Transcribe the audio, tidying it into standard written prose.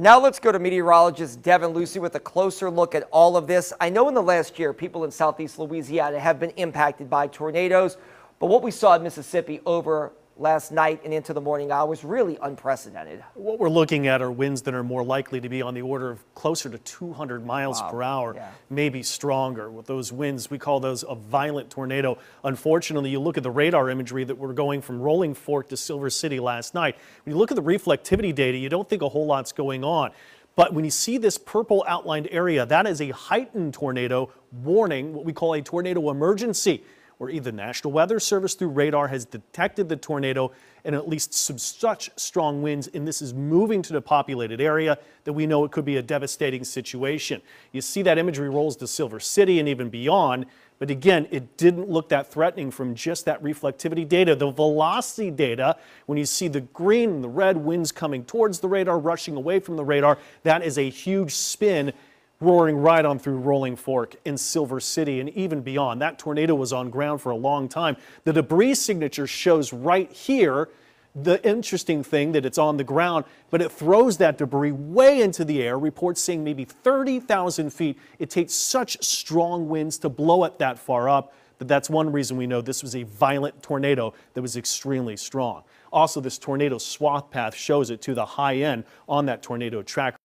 Now let's go to meteorologist Devon Lucie with a closer look at all of this. I know in the last year, people in Southeast Louisiana have been impacted by tornadoes, but what we saw in Mississippi over last night and into the morning hours really unprecedented. What we're looking at are winds that are more likely to be on the order of closer to 200 miles per hour, maybe stronger. With those winds, we call those a violent tornado. Unfortunately, you look at the radar imagery that we're going from Rolling Fork to Silver City last night. When you look at the reflectivity data, you don't think a whole lot's going on. But when you see this purple outlined area, that is a heightened tornado warning, what we call a tornado emergency, where either National Weather Service through radar has detected the tornado and at least some such strong winds, and this is moving to the populated area, that we know it could be a devastating situation. You see that imagery rolls to Silver City and even beyond, but again, it didn't look that threatening from just that reflectivity data. The velocity data, when you see the green and the red winds coming towards the radar, rushing away from the radar, that is a huge spin, roaring right on through Rolling Fork and Silver City and even beyond. That tornado was on ground for a long time. The debris signature shows right here the interesting thing that it's on the ground, but it throws that debris way into the air. Reports saying maybe 30,000 feet. It takes such strong winds to blow it that far up. But that's one reason we know this was a violent tornado that was extremely strong. Also, this tornado swath path shows it to the high end on that tornado tracker.